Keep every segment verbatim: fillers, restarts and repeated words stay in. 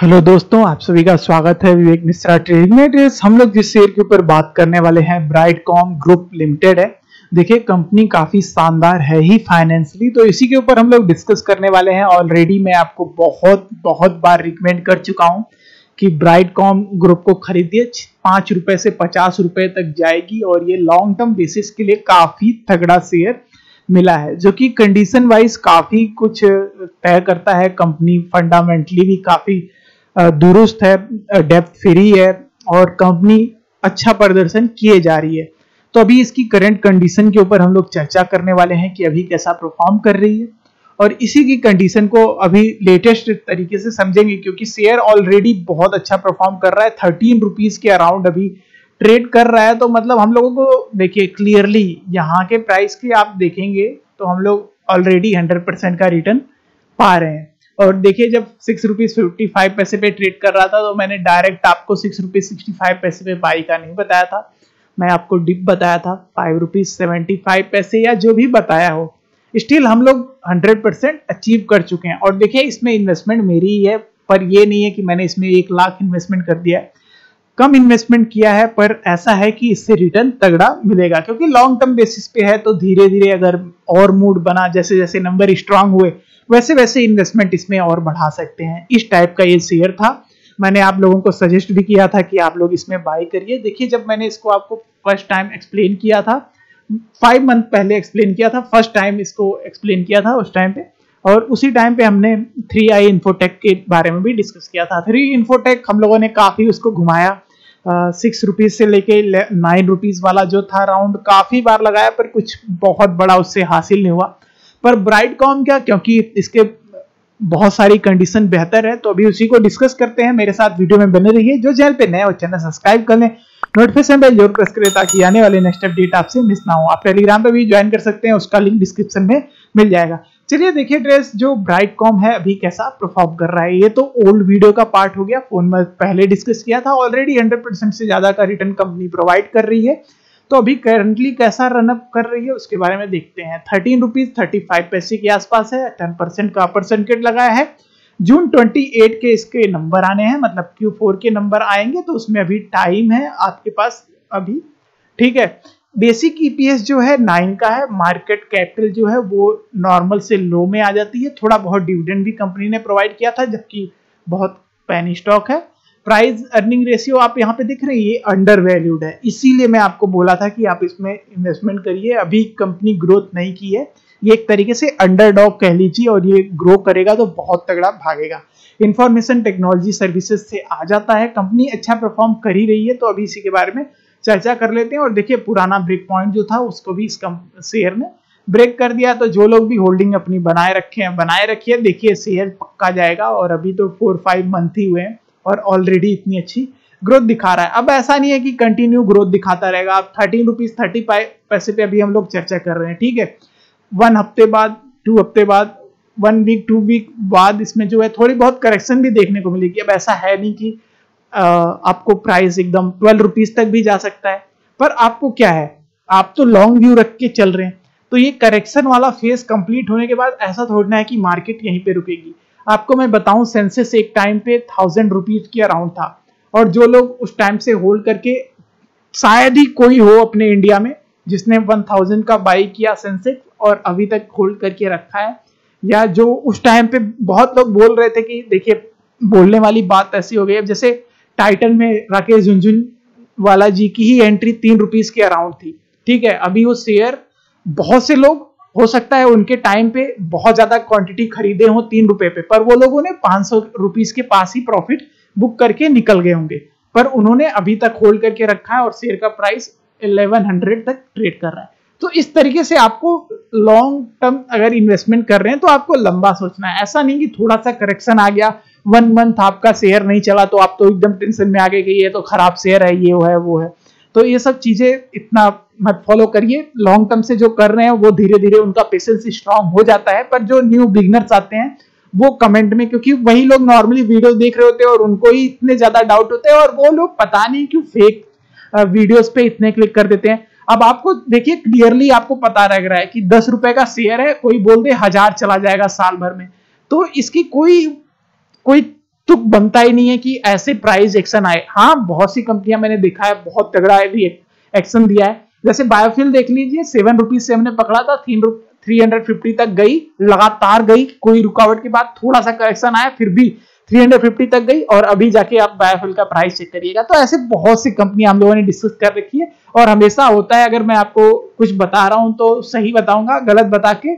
Hello दोस्तों, आप सभी का स्वागत है विवेक मिश्रा ट्रेडिंग में। हम लोग जिस शेयर के ऊपर बात करने वाले हैं ब्राइटकॉम ग्रुप लिमिटेड है। देखिए कंपनी काफी शानदार है ही फाइनेंशियली, तो इसी के ऊपर हम लोग डिस्कस करने वाले हैं। ऑलरेडी मैं आपको बहुत बहुत बार रिकमेंड कर चुका हूं कि ब्राइटकॉम ग्रुप को खरीदिए, पाँच रुपए से पचास रुपए तक जाएगी और ये लॉन्ग टर्म बेसिस के लिए काफी तगड़ा शेयर मिला है, जो कि कंडीशन वाइज काफी कुछ तय करता है। कंपनी फंडामेंटली भी काफी दुरुस्त है, डेप्थ फ्री है और कंपनी अच्छा प्रदर्शन किए जा रही है। तो अभी इसकी करंट कंडीशन के ऊपर हम लोग चर्चा करने वाले हैं कि अभी कैसा परफॉर्म कर रही है और इसी की कंडीशन को अभी लेटेस्ट तरीके से समझेंगे, क्योंकि शेयर ऑलरेडी बहुत अच्छा परफॉर्म कर रहा है। थर्टीन रुपीज के अराउंड अभी ट्रेड कर रहा है, तो मतलब हम लोगों को देखिए क्लियरली यहाँ के प्राइस की आप देखेंगे तो हम लोग ऑलरेडी हंड्रेड परसेंट का रिटर्न पा रहे हैं। और देखिए जब सिक्स रुपीज फिफ्टी फाइव पैसे पे ट्रेड कर रहा था तो मैंने डायरेक्ट आपको सिक्स रुपीज सिक्सटी फाइव पैसे पे बाई का नहीं बताया था, मैं आपको डिप बताया था फाइव रुपीज सेवेंटी फाइव पैसे या जो भी बताया हो। स्टिल हम लोग हंड्रेड परसेंट अचीव कर चुके हैं। और देखिए इसमें इन्वेस्टमेंट मेरी ही है, पर ये नहीं है कि मैंने इसमें एक लाख इन्वेस्टमेंट कर दिया है, कम इन्वेस्टमेंट किया है, पर ऐसा है कि इससे रिटर्न तगड़ा मिलेगा क्योंकि लॉन्ग टर्म बेसिस पे है। तो धीरे धीरे अगर और मूड बना, जैसे जैसे नंबर स्ट्रांग हुए वैसे वैसे इन्वेस्टमेंट इसमें और बढ़ा सकते हैं। इस टाइप का ये शेयर था, मैंने आप लोगों को सजेस्ट भी किया था कि आप लोग इसमें बाय करिए। देखिए जब मैंने इसको आपको फर्स्ट टाइम एक्सप्लेन किया था, फाइव मंथ पहले एक्सप्लेन किया था, फर्स्ट टाइम इसको एक्सप्लेन किया था उस टाइम पे, और उसी टाइम पे हमने थ्री आई इन्फोटेक के बारे में भी डिस्कस किया था। थ्री इन्फोटेक हम लोगों ने काफी उसको घुमाया, सिक्स रुपीज से लेके नाइन रुपीज वाला जो था राउंड काफी बार लगाया, पर कुछ बहुत बड़ा उससे हासिल नहीं हुआ। पर ब्राइटकॉम क्या, क्योंकि इसके बहुत सारी कंडीशन बेहतर है, तो अभी उसी को डिस्कस करते हैं। मेरे साथ वीडियो में बने रहिए। जो चैनल पे नए हो चैनल सब्सक्राइब कर लें, नोटिफिकेशन बेल जरूर प्रेस करें ताकि आने वाले नेक्स्ट अपडेट आपसे मिस ना हो। आप टेलीग्राम पे भी ज्वाइन कर सकते हैं, उसका लिंक डिस्क्रिप्शन में मिल जाएगा। चलिए देखिए ट्रेड्स जो ब्राइटकॉम है अभी कैसा परफॉर्म कर रहा है। ये तो ओल्ड वीडियो का पार्ट हो गया, फोन में पहले डिस्कस किया था। ऑलरेडी हंड्रेड परसेंट से ज्यादा का रिटर्न कंपनी प्रोवाइड कर रही है, तो अभी करंटली कैसा रनअप कर रही है उसके बारे में देखते हैं। थर्टीन रुपीज थर्टी फाइव पैसे के आसपास है, टेन परसेंट का परसेंटेज लगाया है। जून अट्ठाईस के इसके नंबर आने हैं, मतलब क्यू फोर के नंबर आएंगे, तो उसमें अभी टाइम है आपके पास अभी, ठीक है। बेसिक ईपीएस जो है नाइन का है, मार्केट कैपिटल जो है वो नॉर्मल से लो में आ जाती है। थोड़ा बहुत डिविडेंड भी कंपनी ने प्रोवाइड किया था, जबकि बहुत पैनी स्टॉक है। प्राइस अर्निंग रेशियो आप यहाँ पे देख रहे हैं, ये अंडर वैल्यूड है, इसीलिए मैं आपको बोला था कि आप इसमें इन्वेस्टमेंट करिए। अभी कंपनी ग्रोथ नहीं की है, ये एक तरीके से अंडरडॉग कह लीजिए, और ये ग्रो करेगा तो बहुत तगड़ा भागेगा। इंफॉर्मेशन टेक्नोलॉजी सर्विसेज से आ जाता है, कंपनी अच्छा परफॉर्म कर ही रही है, तो अभी इसी के बारे में चर्चा कर लेते हैं। और देखिए पुराना ब्रेक पॉइंट जो था उसको भी इस शेयर ने ब्रेक कर दिया, तो जो लोग भी होल्डिंग अपनी बनाए रखे हैं बनाए रखिए। देखिए शेयर पक्का जाएगा, और अभी तो फोर फाइव मंथ ही हुए हैं और ऑलरेडी इतनी अच्छी ग्रोथ दिखा रहा है। अब ऐसा नहीं है कि कंटिन्यू ग्रोथ दिखाता रहेगा। आप थर्टीन रुपीज थर्टी पैसे पे अभी हम लोग चर्चा कर रहे हैं, ठीक है। वन हफ्ते बाद, टू हफ्ते बाद, वन वीक टू वीक बाद इसमें जो है थोड़ी बहुत करेक्शन भी देखने को मिलेगी। अब ऐसा है नहीं कि आ, आपको प्राइस एकदम ट्वेल्व रुपीज तक भी जा सकता है, पर आपको क्या है, आप तो लॉन्ग व्यू रख के चल रहे हैं, तो ये करेक्शन वाला फेज कंप्लीट होने के बाद ऐसा थोड़ी ना है कि मार्केट यहीं पे रुकेगी। आपको मैं बताऊं, सेंसेक्स एक टाइम पे थाउजेंड रुपीज के अराउंड था, और जो लोग उस टाइम से होल्ड करके, शायद ही कोई हो अपने इंडिया में जिसने वन थाउजेंड का बाई किया सेंसेक्स और अभी तक होल्ड करके रखा है, या जो उस टाइम पे बहुत लोग बोल रहे थे कि देखिए बोलने वाली बात ऐसी हो गई। अब जैसे टाइटन में राकेश झुंझुनवाला जी की ही एंट्री तीन रुपीज के अराउंड थी, ठीक है। अभी वो शेयर बहुत से लोग हो सकता है उनके टाइम पे बहुत ज्यादा क्वांटिटी खरीदे हो तीन रुपए पे, पर वो लोगों ने पांच सौ रुपीज के पास ही प्रॉफिट बुक करके निकल गए होंगे, पर उन्होंने अभी तक होल्ड करके रखा है और शेयर का प्राइस इलेवन हंड्रेड तक ट्रेड कर रहा है। तो इस तरीके से आपको लॉन्ग टर्म अगर इन्वेस्टमेंट कर रहे हैं तो आपको लंबा सोचना है। ऐसा नहीं कि थोड़ा सा करेक्शन आ गया, वन मंथ आपका शेयर नहीं चला तो आप तो एकदम टेंशन में आ गए कि ये तो खराब शेयर है, ये वो है वो है। तो ये सब चीजें इतना मत फॉलो करिए। लॉन्ग टर्म से जो कर रहे हैं वो धीरे धीरे उनका पेशेंस स्ट्रांग हो जाता है। पर जो न्यू बिगनर्स आते हैं वो कमेंट में, क्योंकि वही लोग नॉर्मली वीडियो देख रहे होते हैं और उनको ही इतने ज्यादा डाउट होते हैं, और वो लोग पता नहीं क्यों फेक वीडियोज पे इतने क्लिक कर देते हैं। अब आपको देखिए क्लियरली आपको पता लग रहा है कि दस रुपए का शेयर है, कोई बोल दे हजार चला जाएगा साल भर में, तो इसकी कोई कोई तुक बनता ही नहीं है कि ऐसे प्राइस एक्शन आए। हाँ, बहुत सी कंपनियां मैंने देखा है बहुत तगड़ा एक्शन दिया है, जैसे बायोफ्यूल देख लीजिए, सेवन रुपीज से हमने पकड़ा था, तीन रुपए तीन सौ पचास तक गई, लगातार गई, कोई रुकावट के बाद थोड़ा सा करेक्शन आया, फिर भी तीन सौ पचास तक गई और अभी जाके आप बायोफ्यूल का प्राइस चेक करिएगा। तो ऐसे बहुत सी कंपनियां हम लोगों ने डिस्कस कर रखी है और हमेशा होता है, अगर मैं आपको कुछ बता रहा हूं तो सही बताऊंगा, गलत बता के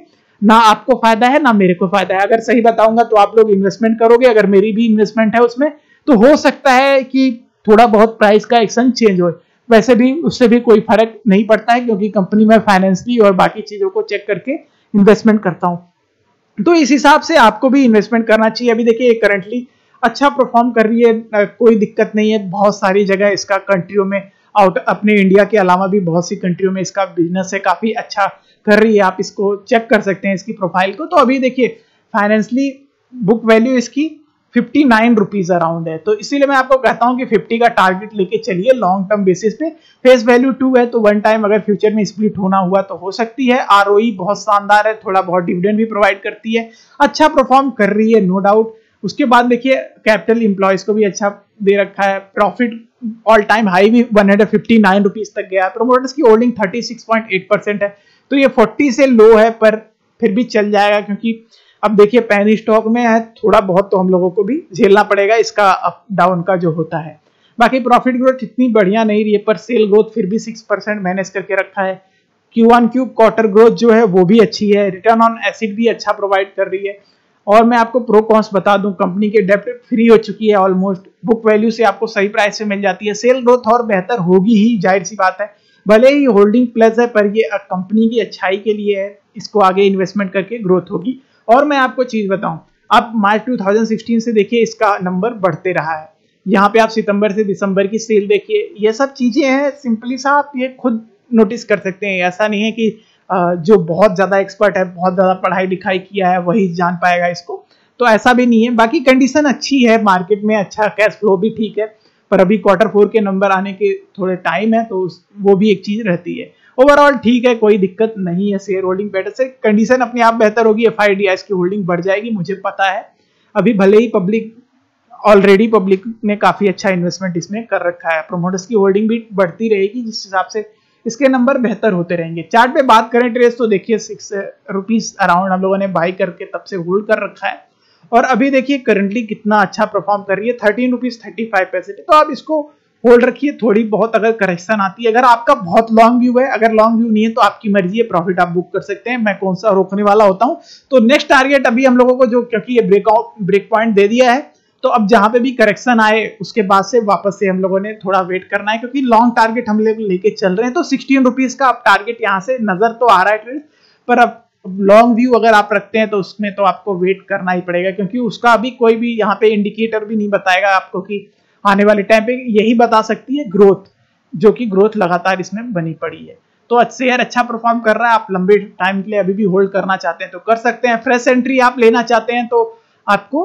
ना आपको फायदा है ना मेरे को फायदा है। अगर सही बताऊंगा तो आप लोग इन्वेस्टमेंट करोगे, अगर मेरी भी इन्वेस्टमेंट है उसमें, तो हो सकता है कि थोड़ा बहुत प्राइस का एक्शन चेंज हो, वैसे भी उससे भी कोई फर्क नहीं पड़ता है क्योंकि कंपनी में फाइनेंसली और बाकी चीजों को चेक करके इन्वेस्टमेंट करता हूं। तो इस हिसाब से आपको भी इन्वेस्टमेंट करना चाहिए। अभी देखिए करंटली अच्छा परफॉर्म कर रही है, कोई दिक्कत नहीं है, बहुत सारी जगह इसका कंट्रियों में आउट अपने इंडिया के अलावा भी बहुत सी कंट्रियों में इसका बिजनेस है, काफी अच्छा कर रही है, आप इसको चेक कर सकते हैं इसकी प्रोफाइल को। तो अभी देखिए फाइनेंसली बुक वैल्यू इसकी फिफ्टी नाइन रुपीज अराउंड है, तो इसीलिए मैं आपको कहता हूं कि फिफ्टी का टारगेट लेके चलिए लॉन्ग टर्म बेसिस पे। फेस वैल्यू टू है, तो वन टाइम अगर फ्यूचर में स्प्लिट होना हुआ तो हो सकती है। आरओई बहुत शानदार है, थोड़ा बहुत डिविडेंड भी प्रोवाइड करती है, अच्छा परफॉर्म कर रही है नो डाउट। उसके बाद देखिए कैपिटल इंप्लॉयज को भी अच्छा दे रखा है, प्रॉफिट ऑल टाइम हाई भी one hundred fifty nine rupees तक गया। प्रोमोटर्स की holding thirty six point eight percent है, तो ये फोर्टी से लो है पर फिर भी चल जाएगा, क्योंकि अब देखिए पैनी स्टॉक में है, थोड़ा बहुत तो हम लोगों को भी झेलना पड़ेगा इसका अप डाउन का जो होता है। बाकी प्रॉफिट ग्रोथ इतनी बढ़िया नहीं रही है पर सेल ग्रोथ फिर भी सिक्स परसेंट मैनेज करके रखा है। Q on Q quarter growth जो है वो भी अच्छी है, रिटर्न ऑन एसिड भी अच्छा प्रोवाइड कर रही है। और मैं आपको प्रो कॉन्स बता दूं, कंपनी के डेट फ्री हो चुकी है ऑलमोस्ट, बुक वैल्यू से आपको सही प्राइस से मिल जाती है, सेल ग्रोथ और बेहतर होगी ही, जाहिर सी बात है। भले ही होल्डिंग प्लस है पर ये कंपनी की अच्छाई के लिए है, इसको आगे इन्वेस्टमेंट करके ग्रोथ होगी। और मैं आपको चीज बताऊं, आप मार्च दो हज़ार सोलह से देखिए इसका नंबर बढ़ते रहा है, यहाँ पे आप सितंबर से दिसंबर की सेल देखिए, ये सब चीजें हैं, सिंपली सा आप ये खुद नोटिस कर सकते हैं। ऐसा नहीं है कि जो बहुत ज्यादा एक्सपर्ट है, बहुत ज्यादा पढ़ाई लिखाई किया है वही जान पाएगा इसको, तो ऐसा भी नहीं है। बाकी कंडीशन अच्छी है मार्केट में, अच्छा कैश फ्लो भी ठीक है, पर अभी क्वार्टर फोर के नंबर आने के थोड़े टाइम है, तो वो भी एक चीज रहती है। ओवरऑल ठीक है, कोई दिक्कत नहीं है, शेयर होल्डिंग बेटर से कंडीशन अपने आप बेहतर होगी, एफ आई डी आई की होल्डिंग बढ़ जाएगी, मुझे पता है। अभी भले ही पब्लिक ऑलरेडी पब्लिक ने काफी अच्छा इन्वेस्टमेंट इसमें कर रखा है, प्रोमोटर्स की होल्डिंग भी बढ़ती रहेगी जिस हिसाब से इसके नंबर बेहतर होते रहेंगे। चार्ट पे बात करें ट्रेस तो देखिए सिक्स रुपीज अराउंड हम लोगों ने बाई करके तब से होल्ड कर रखा है और अभी देखिए करंटली कितना अच्छा परफॉर्म कर रही है, थर्टीन रुपीज थर्टी फाइव पैसे, तो आप इसको होल्ड रखिए। थोड़ी बहुत अगर करेक्शन आती है, अगर आपका बहुत लॉन्ग व्यू है, अगर लॉन्ग व्यू नहीं है तो आपकी मर्जी है, प्रॉफिट आप बुक कर सकते हैं, मैं कौन सा रोकने वाला होता हूं। तो नेक्स्ट टारगेट अभी हम लोगों को जो, क्योंकि ये ब्रेक ब्रेक पॉइंट दे दिया है, तो अब जहां पे भी करेक्शन आए उसके बाद से वापस से हम लोगों ने थोड़ा वेट करना है, क्योंकि लॉन्ग टारगेट हम लोग लेके चल रहे हैं। तो सिक्सटीन रुपीज का अब टारगेट यहाँ से नजर तो आ रहा है ट्रेड, पर अब लॉन्ग व्यू अगर आप रखते हैं तो उसमें तो आपको वेट करना ही पड़ेगा, क्योंकि उसका अभी कोई भी यहाँ पे इंडिकेटर भी नहीं बताएगा आपको कि आने वाले टाइम पे, यही बता सकती है ग्रोथ, जो कि ग्रोथ लगातार इसमें बनी पड़ी है। तो शेयर अच्छा परफॉर्म कर रहा है, आप लंबे टाइम के लिए अभी भी होल्ड करना चाहते हैं तो कर सकते हैं। फ्रेश एंट्री आप लेना चाहते हैं तो आपको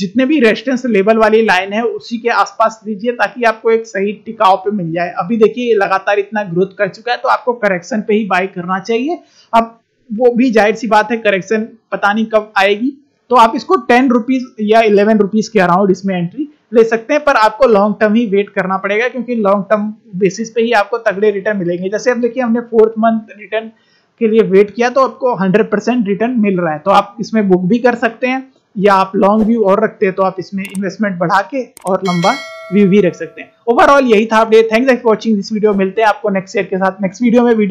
जितने भी रेजिस्टेंस लेवल वाली लाइन है उसी के आसपास लीजिए, ताकि आपको एक सही टिकाव पे मिल जाए। अभी देखिए लगातार इतना ग्रोथ कर चुका है तो आपको करेक्शन पे ही बाय करना चाहिए। अब वो भी जाहिर सी बात है करेक्शन पता नहीं कब आएगी, तो आप इसको टेन रुपीज या इलेवन रुपीज के अराउंड इसमें एंट्री ले सकते हैं, पर आपको लॉन्ग टर्म ही वेट करना पड़ेगा, क्योंकि लॉन्ग टर्म बेसिस पे ही आपको तगड़े रिटर्न मिलेंगे। जैसे अब देखिए हमने फोर्थ मंथ रिटर्न के लिए वेट किया तो आपको हंड्रेड परसेंट रिटर्न मिल रहा है, तो आप इसमें बुक भी कर सकते हैं, या आप लॉन्ग व्यू और रखते हैं तो आप इसमें इन्वेस्टमेंट बढ़ा के और लंबा व्यू भी रख सकते हैं। ओवरऑल यही था update. Thanks for watching this video, मिलते हैं आपको नेक्स्ट शेयर के साथ नेक्स्ट वीडियो में।